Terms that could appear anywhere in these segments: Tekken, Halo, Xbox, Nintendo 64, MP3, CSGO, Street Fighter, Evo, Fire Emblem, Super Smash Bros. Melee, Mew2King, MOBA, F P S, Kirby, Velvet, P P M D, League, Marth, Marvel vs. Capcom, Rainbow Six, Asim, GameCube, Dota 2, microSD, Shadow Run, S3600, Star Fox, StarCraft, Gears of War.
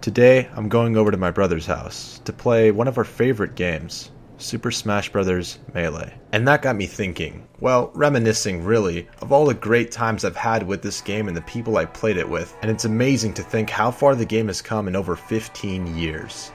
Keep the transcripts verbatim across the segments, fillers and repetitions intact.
Today, I'm going over to my brother's house to play one of our favorite games, Super Smash Bros. Melee. And that got me thinking, well, reminiscing really, of all the great times I've had with this game and the people I played it with, and it's amazing to think how far the game has come in over fifteen years.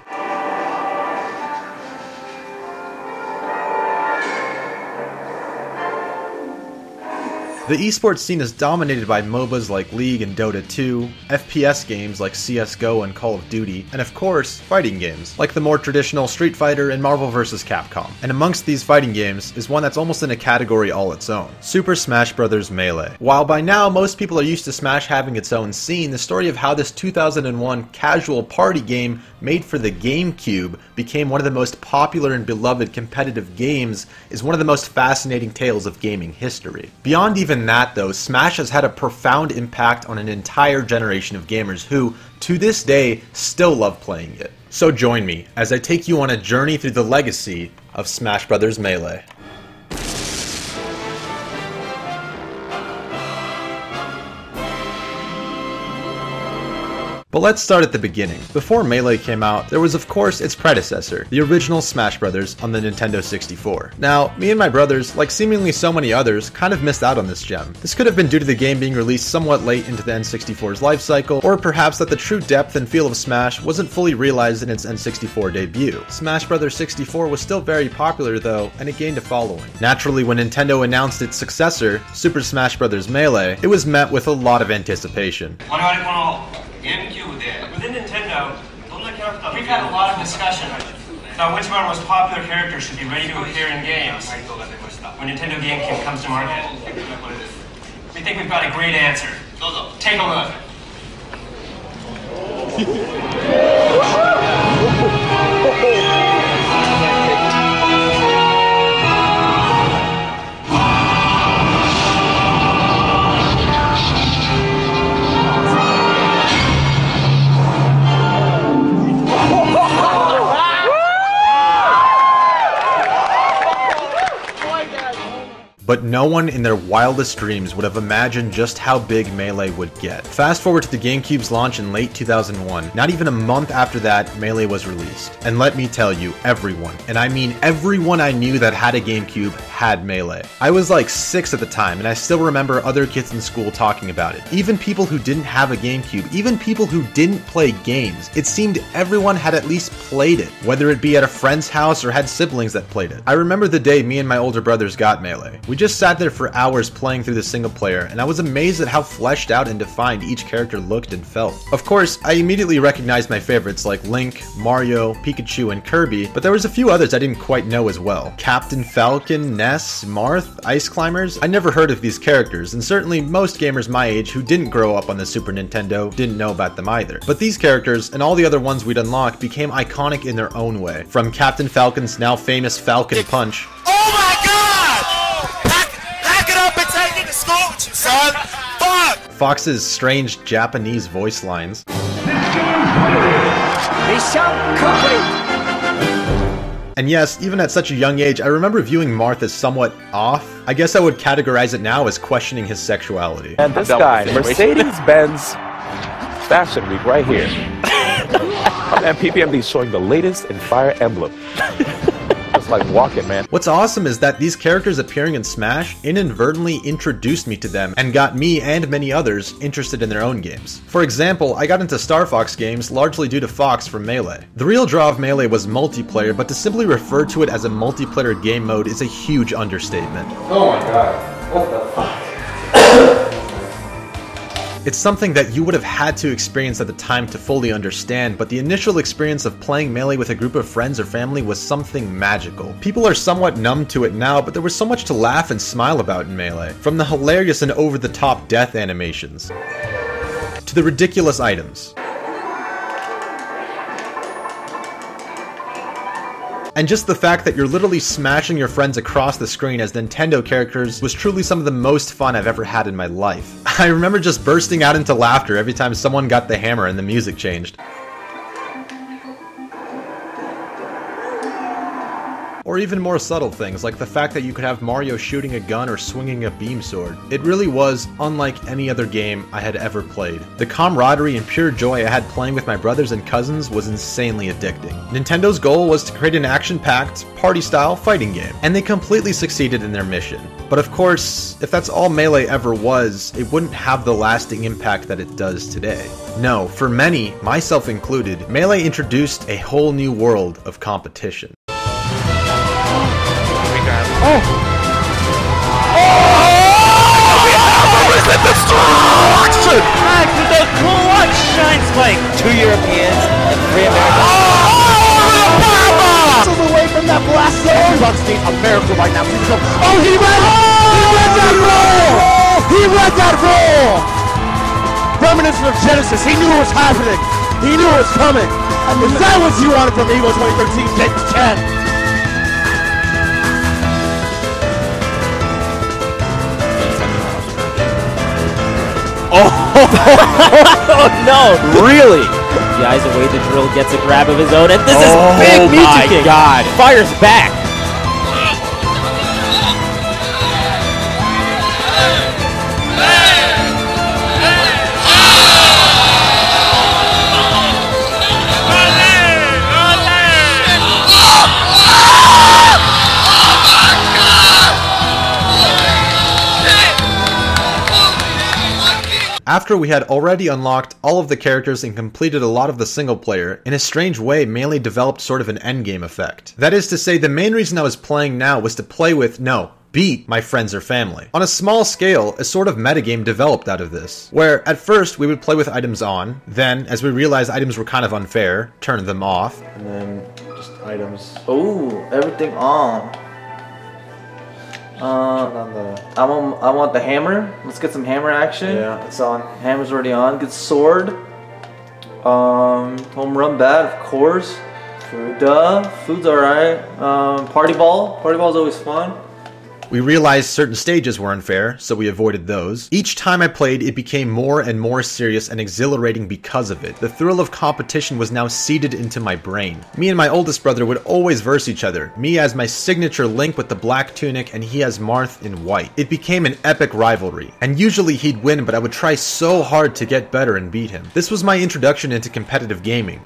The esports scene is dominated by MOBAs like League and Dota two, F P S games like C S G O and Call of Duty, and of course, fighting games like the more traditional Street Fighter and Marvel versus. Capcom. And amongst these fighting games is one that's almost in a category all its own, Super Smash Bros. Melee. While by now most people are used to Smash having its own scene, the story of how this two thousand one casual party game made for the GameCube became one of the most popular and beloved competitive games is one of the most fascinating tales of gaming history. Beyond even Even that though, Smash has had a profound impact on an entire generation of gamers who, to this day, still love playing it. So join me as I take you on a journey through the legacy of Smash Bros. Melee. But let's start at the beginning. Before Melee came out, there was of course its predecessor, the original Smash Brothers on the Nintendo sixty-four. Now, me and my brothers, like seemingly so many others, kind of missed out on this gem. This could have been due to the game being released somewhat late into the N sixty-four's life cycle, or perhaps that the true depth and feel of Smash wasn't fully realized in its N sixty-four debut. Smash Brothers sixty-four was still very popular though, and it gained a following. Naturally, when Nintendo announced its successor, Super Smash Bros. Melee, it was met with a lot of anticipation. GameCube did. Within Nintendo, we've had a lot of discussion about which of our most popular characters should be ready to appear in games when Nintendo GameCube comes to market. We think we've got a great answer. Take a look. But no one in their wildest dreams would have imagined just how big Melee would get. Fast forward to the GameCube's launch in late two thousand one, not even a month after that, Melee was released. And let me tell you, everyone, and I mean everyone I knew that had a GameCube had Melee. I was like six at the time, and I still remember other kids in school talking about it. Even people who didn't have a GameCube, even people who didn't play games, it seemed everyone had at least played it, whether it be at a friend's house or had siblings that played it. I remember the day me and my older brothers got Melee. We We just sat there for hours playing through the single player, and I was amazed at how fleshed out and defined each character looked and felt. Of course, I immediately recognized my favorites like Link, Mario, Pikachu, and Kirby, but there was a few others I didn't quite know as well. Captain Falcon, Ness, Marth, Ice Climbers. I never heard of these characters, and certainly most gamers my age who didn't grow up on the Super Nintendo didn't know about them either. But these characters, and all the other ones we'd unlock, became iconic in their own way. From Captain Falcon's now famous Falcon Punch. Oh my god! Son, fuck! Fox's strange Japanese voice lines. They sound complete. And yes, even at such a young age, I remember viewing Marth as somewhat off. I guess I would categorize it now as questioning his sexuality. And this guy, Mercedes-Benz Fashion Week right here. And P P M D showing the latest in Fire Emblem. Like walking, man. What's awesome is that these characters appearing in Smash inadvertently introduced me to them and got me and many others interested in their own games. For example, I got into Star Fox games largely due to Fox from Melee. The real draw of Melee was multiplayer, but to simply refer to it as a multiplayer game mode is a huge understatement. Oh my god, what the fuck? It's something that you would have had to experience at the time to fully understand, but the initial experience of playing Melee with a group of friends or family was something magical. People are somewhat numb to it now, but there was so much to laugh and smile about in Melee, from the hilarious and over-the-top death animations, to the ridiculous items, and just the fact that you're literally smashing your friends across the screen as Nintendo characters was truly some of the most fun I've ever had in my life. I remember just bursting out into laughter every time someone got the hammer and the music changed. or even more subtle things like the fact that you could have Mario shooting a gun or swinging a beam sword. It really was unlike any other game I had ever played. The camaraderie and pure joy I had playing with my brothers and cousins was insanely addicting. Nintendo's goal was to create an action-packed, party-style fighting game, and they completely succeeded in their mission. But of course, if that's all Melee ever was, it wouldn't have the lasting impact that it does today. No, for many, myself included, Melee introduced a whole new world of competition. Oh! Oh! The destruction! Back to the clutch shine spike! Two Europeans and three Americans. Oh! Alabama! Missiles away from that blast zone! Xbox needs a miracle right now. Oh! He went! Oh! He went that roll! He went that roll! Remnants of Genesis. He knew it was happening. He knew it was coming. And is that what you wanted from Evo twenty thirteen? Get Ken! Oh no! Really? He eyes away the drill, gets a grab of his own, and this oh, is big Mew two King! Oh my god! Fires back! After we had already unlocked all of the characters and completed a lot of the single player, in a strange way Melee developed sort of an endgame effect. That is to say, the main reason I was playing now was to play with, no, beat my friends or family. On a small scale, a sort of metagame developed out of this, where at first we would play with items on, then, as we realized items were kind of unfair, turn them off. And then, just items. Ooh, everything on. Uh, on the... I want I want the hammer. Let's get some hammer action. Yeah, it's on. Hammer's already on. Good sword. Um, home run bat, of course. Food. Duh. Food's alright. Um, party ball. Party ball's always fun. We realized certain stages were unfair, so we avoided those. Each time I played, it became more and more serious and exhilarating because of it. The thrill of competition was now seeded into my brain. Me and my oldest brother would always verse each other, me as my signature Link with the black tunic and he as Marth in white. It became an epic rivalry, and usually he'd win, but I would try so hard to get better and beat him. This was my introduction into competitive gaming.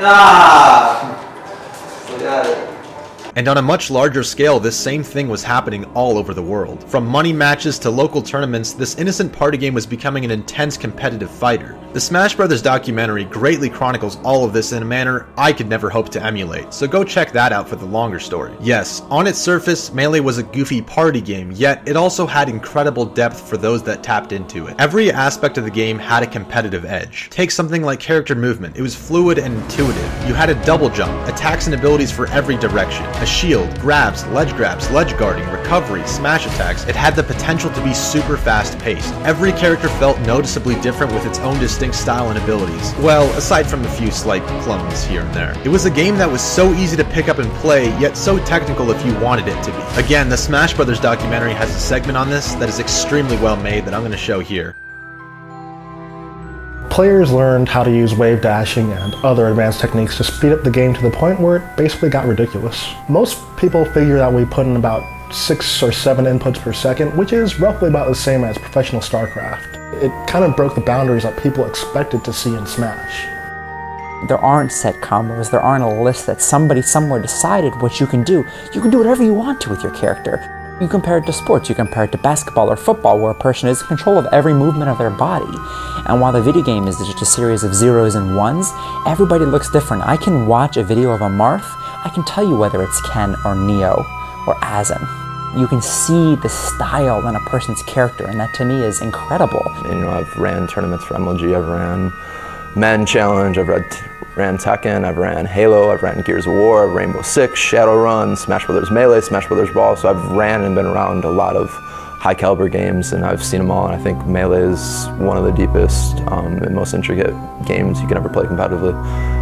Ah! Look at it. And on a much larger scale, this same thing was happening all over the world. From money matches to local tournaments, this innocent party game was becoming an intense competitive fighter. The Smash Brothers documentary greatly chronicles all of this in a manner I could never hope to emulate, so go check that out for the longer story. Yes, on its surface, Melee was a goofy party game, yet it also had incredible depth for those that tapped into it. Every aspect of the game had a competitive edge. Take something like character movement. It was fluid and intuitive. You had a double jump, attacks and abilities for every direction. A shield, grabs, ledge grabs, ledge guarding, recovery, smash attacks. It had the potential to be super fast paced. Every character felt noticeably different with its own distinct style and abilities. Well, aside from a few slight clones here and there. It was a game that was so easy to pick up and play, yet so technical if you wanted it to be. Again, the Smash Brothers documentary has a segment on this that is extremely well made that I'm going to show here. Players learned how to use wave dashing and other advanced techniques to speed up the game to the point where it basically got ridiculous. Most people figure that we put in about six or seven inputs per second, which is roughly about the same as professional StarCraft. It kind of broke the boundaries that people expected to see in Smash. There aren't set combos, there aren't a list that somebody somewhere decided what you can do. You can do whatever you want to with your character. You compare it to sports, you compare it to basketball or football, where a person is in control of every movement of their body. And while the video game is just a series of zeros and ones, everybody looks different. I can watch a video of a Marth, I can tell you whether it's Ken or Neo or Asim. You can see the style in a person's character, and that to me is incredible. You know, I've ran tournaments for M L G, I've ran Men Challenge, I've read ran Tekken, I've ran Halo, I've ran Gears of War, Rainbow Six, Shadow Run, Smash Brothers Melee, Smash Brothers Brawl, so I've ran and been around a lot of high caliber games and I've seen them all, and I think Melee is one of the deepest um, and most intricate games you can ever play competitively,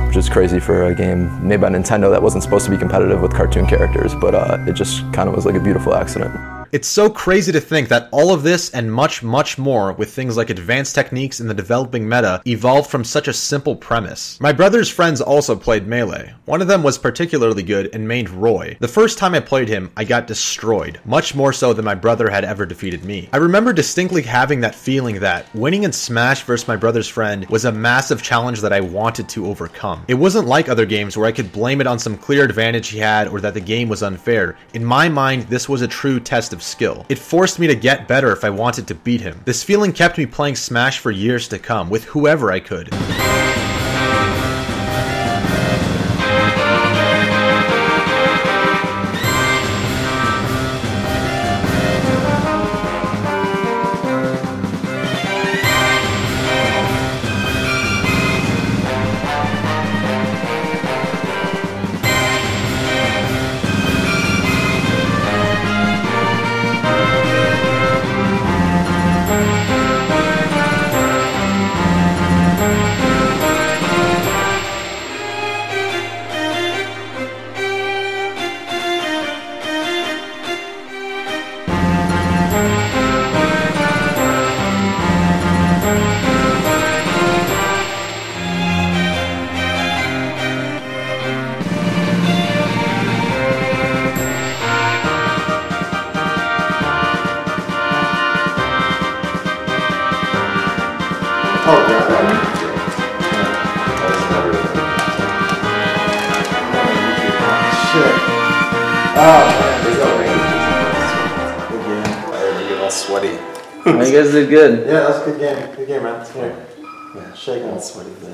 which is crazy for a game made by Nintendo that wasn't supposed to be competitive with cartoon characters, but uh, it just kind of was like a beautiful accident. It's so crazy to think that all of this and much, much more with things like advanced techniques in the developing meta evolved from such a simple premise. My brother's friends also played Melee. One of them was particularly good and mained Roy. The first time I played him, I got destroyed, much more so than my brother had ever defeated me. I remember distinctly having that feeling that winning in Smash versus my brother's friend was a massive challenge that I wanted to overcome. It wasn't like other games where I could blame it on some clear advantage he had or that the game was unfair. In my mind, this was a true test of skill. It forced me to get better if I wanted to beat him. This feeling kept me playing Smash for years to come with whoever I could. You guys did good. Yeah, that was a good game. Good game, man. Here. Yeah, shaking all sweaty bit.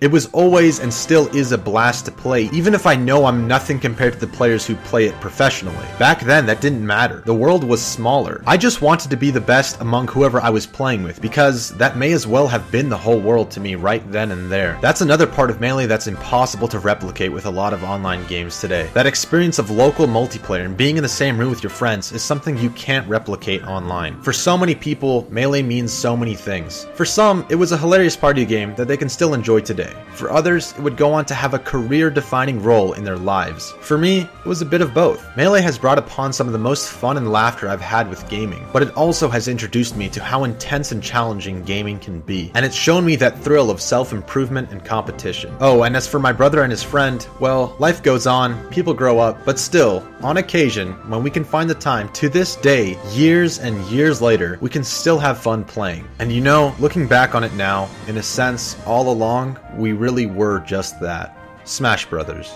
It was always and still is a blast to play, even if I know I'm nothing compared to the players who play it professionally. Back then, that didn't matter. The world was smaller. I just wanted to be the best among whoever I was playing with, because that may as well have been the whole world to me right then and there. That's another part of Melee that's impossible to replicate with a lot of online games today. That experience of local multiplayer and being in the same room with your friends is something you can't replicate online. For so many people, Melee means so many things. For some, it was a hilarious party game that they can still enjoy today. For others, it would go on to have a career-defining role in their lives. For me, it was a bit of both. Melee has brought upon some of the most fun and laughter I've had with gaming, but it also has introduced me to how intense and challenging gaming can be, and it's shown me that thrill of self-improvement and competition. Oh, and as for my brother and his friend, well, life goes on, people grow up, but still, on occasion, when we can find the time, to this day, years and years later, we can still have fun playing. And you know, looking back on it now, in a sense, all along, we really were just that. Smash Brothers.